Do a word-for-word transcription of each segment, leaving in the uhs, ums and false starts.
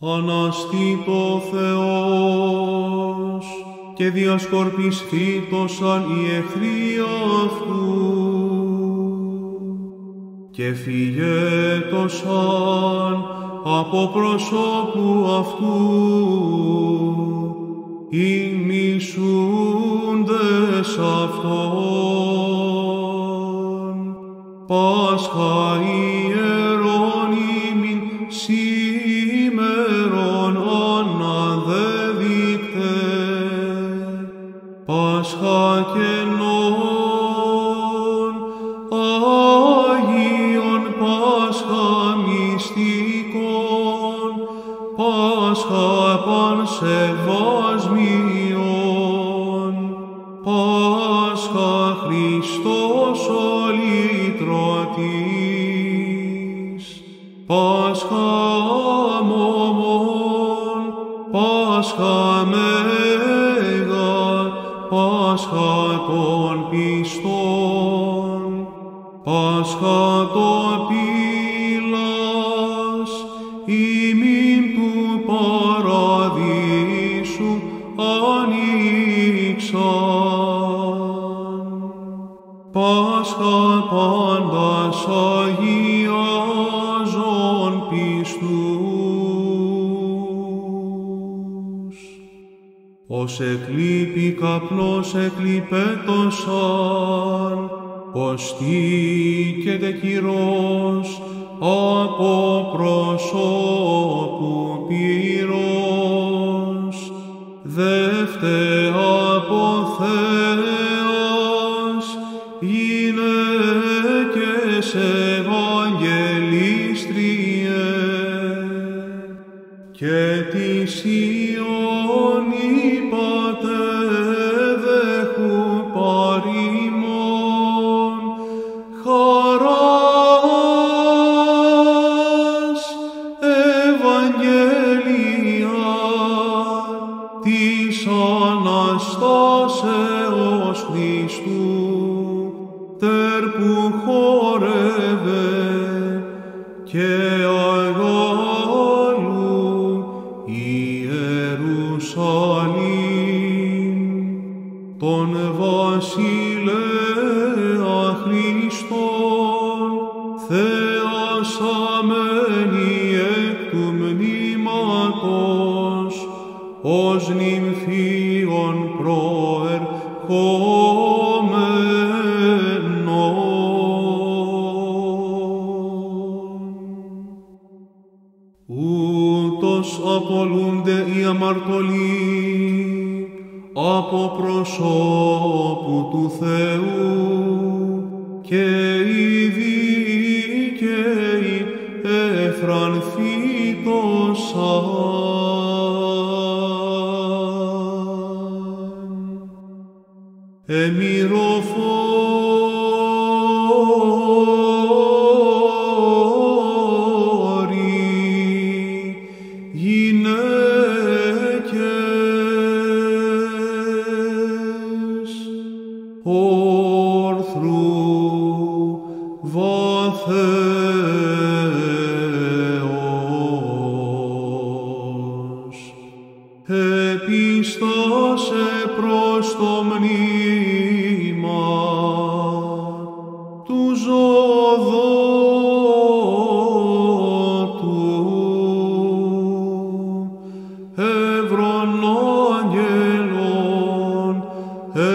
Αναστήτω Θεός, και διασκορπισθήτωσαν οι εχθροί αυτού, και φυγέτωσαν από προσώπου αυτού οι μισούντες αυτόν. Πάσχα Ιερώνυμην σήμερον αναδεδείκτε, Πάσχα καινών Άγιον, Πάσχα μυστικών, Πάσχα πανσεβασμιών, Πάσχα Χριστός ο λυτρωτής, Πάσχα αμωμών, Πάσχα μέγα, Πάσχα των πιστών, Πάσχα το πύλας ημίν του παραδείσου άνοιξαν. Πάσχα πάντας αγιάζων πιστούς. Ως εκλείπει καπνός εκλείπετωσαν, ως στήκεται κυρός από προσώπου πυρός, δε φτε από Θεάς, γυναίκες ευαγγελίστριες, και της Ιών είπατε δέχου παροιμών χαράς Ευαγγελία της Αναστάσεως Χριστού, τέρ που χορεύε και αγάλου Ιερουσαλήμ, τον Βασιλέα Χριστόν, Θεάς αμένη εκ του μνήματος, ως νυμφίον προερχόμενο. Ούτως απολούνται οι αμαρτωλοί από προσώπου του Θεού, και οι δίκαιοι εφρανθήτωσαν. Εμυροφόροι γυναίκες, ορθρού βαθέως, επίστασε προς το μνήμα του ζωοδότου, εύρων αγγελών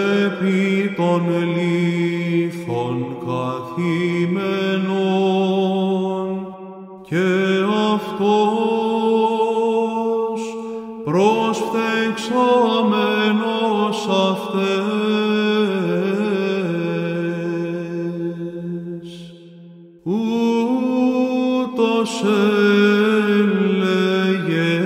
επί των λίθων καθημένων, και αυτός προσφτεξαμένος αυτές, ούτως έλεγε: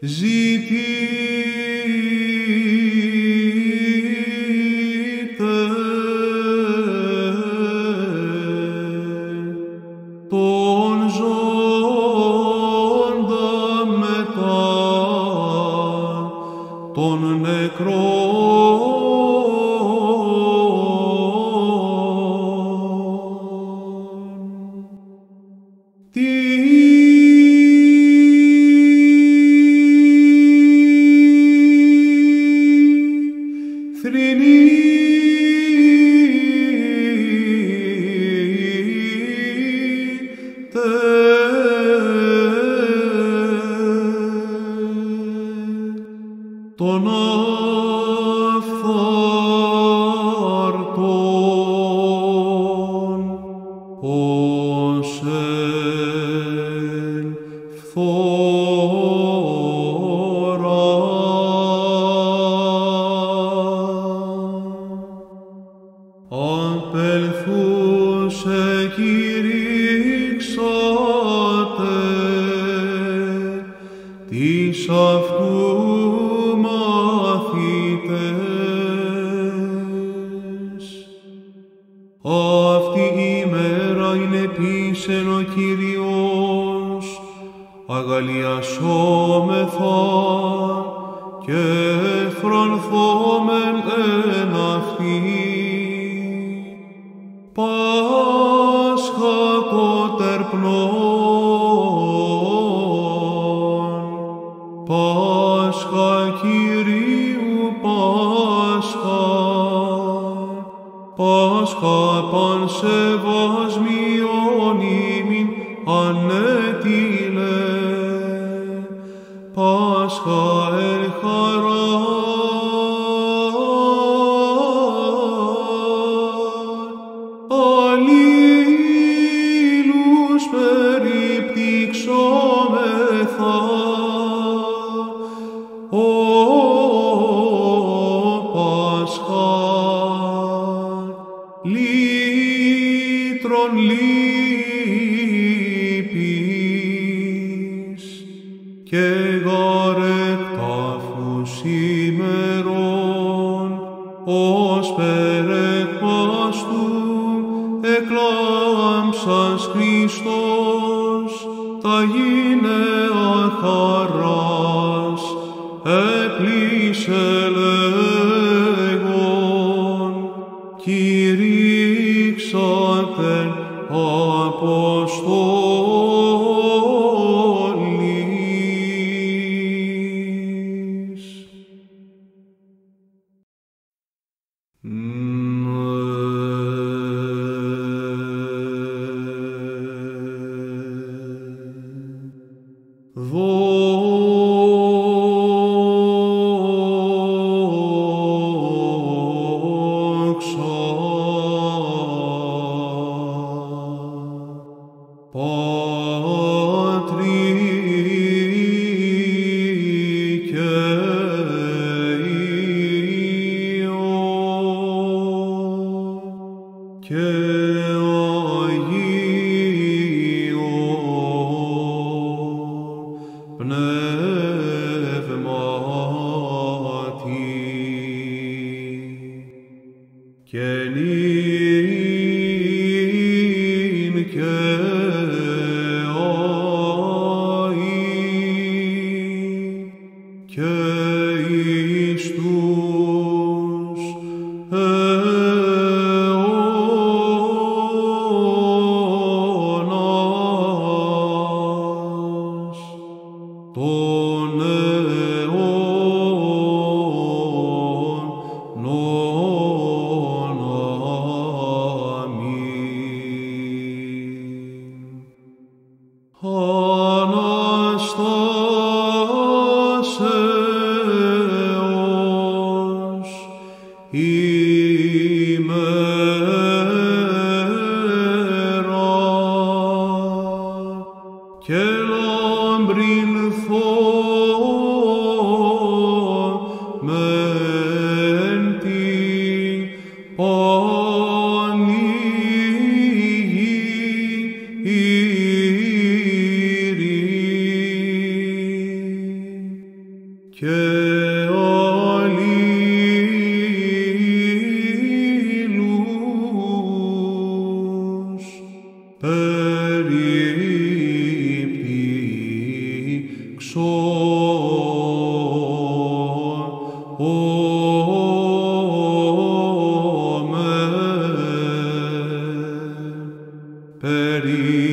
ζητείτε τον Perish.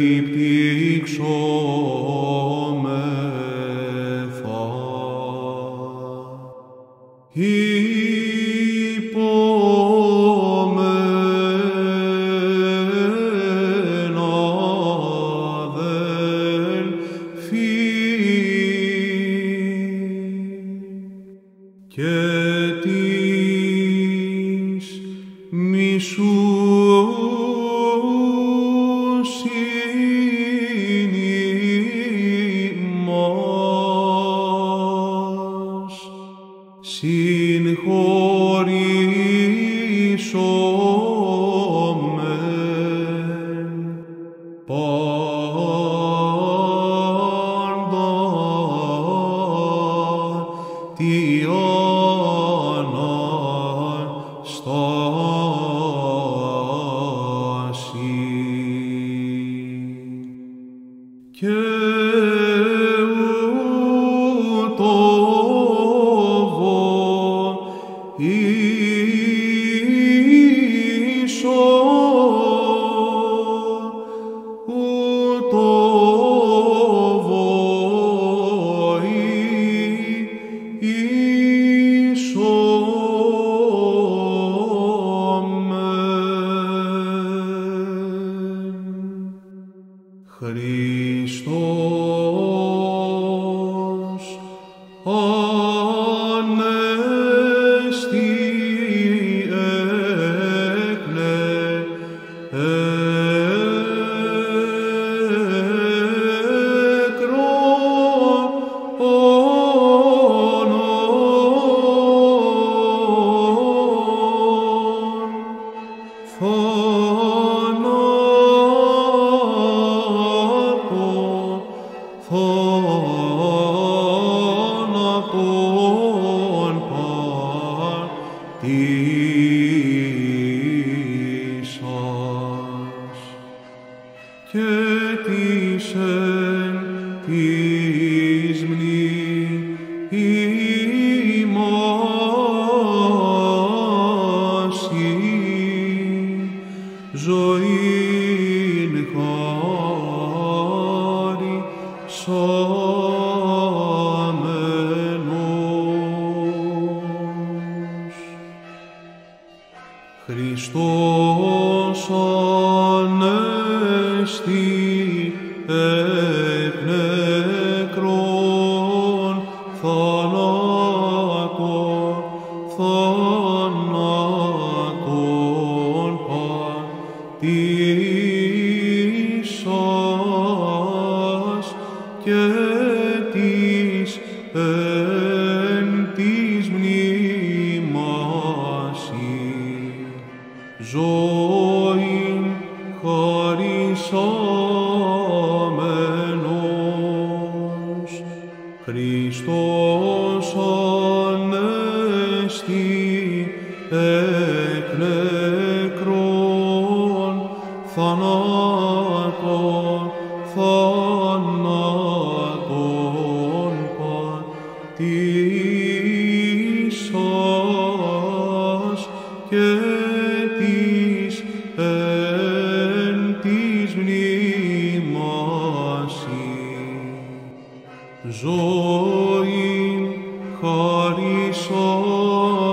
επιπτύξομεθα υπόμεν αδελφοί και της μισού συγχωρήσομεν πάνταν τι Αναστάση και ούτωβον Χριστός ανέστη εκ νεκρών αιώνων. Και της εν της μνήμασιν ζωήν χαρισάμενος. Χριστός ανέστη εκ νεκρών θανάτων, θανάτων πατήσας και της εν της μνήμασιν ζωήν χαρισάμενος. Χριστός ανέστη εκ νεκρών θανάτων, θανάτων πατήσας και της εν της μνήμασιν ζωήν χαρισάμενος.